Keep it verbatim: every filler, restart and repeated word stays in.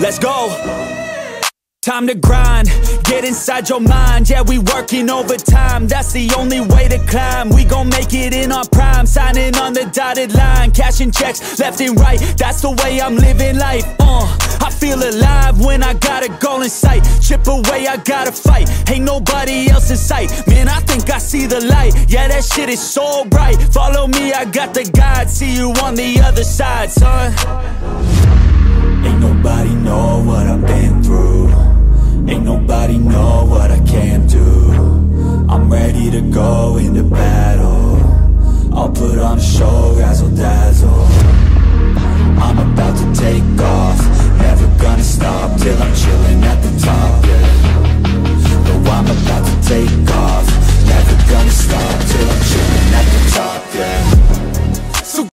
Let's go. Time to grind, get inside your mind. Yeah, we working overtime, that's the only way to climb. We gon' make it in our prime, signing on the dotted line. Cashing checks, left and right, that's the way I'm living life. Uh, I feel alive when I got a goal in sight. Chip away, I gotta fight, ain't nobody else in sight. Man, I think I see the light, yeah, that shit is so bright. Follow me, I got the guide, see you on the other side, son. Ain't nobody know what I've been through. Ain't nobody know what I can do. I'm ready to go into battle. I'll put on a show, razzle dazzle.